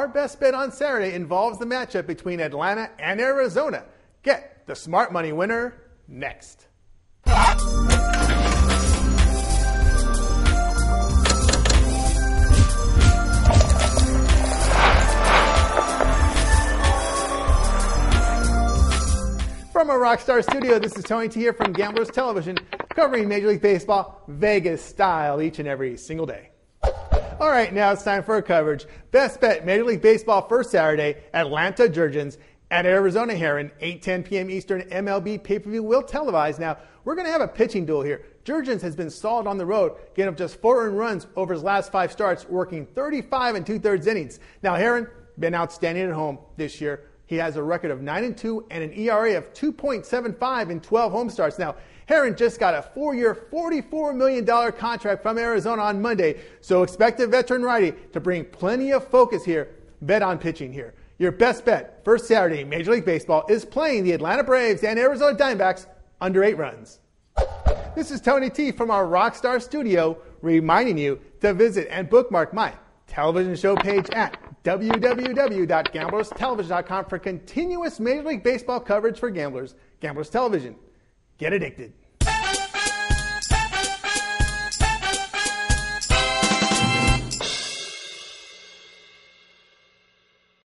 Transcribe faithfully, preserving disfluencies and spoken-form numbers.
our best bet on Saturday involves the matchup between Atlanta and Arizona. Get the Smart Money winner next. From our Rockstar studio, this is Tony T here from Gambler's Television, covering Major League Baseball Vegas style each and every single day. All right, now it's time for our coverage. Best bet Major League Baseball first Saturday, Atlanta Jurrjens at Arizona Haren, eight ten p m Eastern M L B pay-per-view will televise. Now, we're going to have a pitching duel here. Jurrjens has been solid on the road, getting up just four earned runs over his last five starts, working thirty-five and two-thirds innings. Now, Haren, been outstanding at home this year. He has a record of nine and two and an E R A of two point seven five in twelve home starts. Now, Haren just got a four-year, forty-four million dollars contract from Arizona on Monday, so expect the veteran righty to bring plenty of focus here. Bet on pitching here. Your best bet, first Saturday, Major League Baseball is playing the Atlanta Braves and Arizona Diamondbacks under eight runs. This is Tony T from our Rockstar studio, reminding you to visit and bookmark my television show page at w w w dot gamblers television dot com for continuous Major League Baseball coverage for gamblers. Gamblers Television. Get addicted.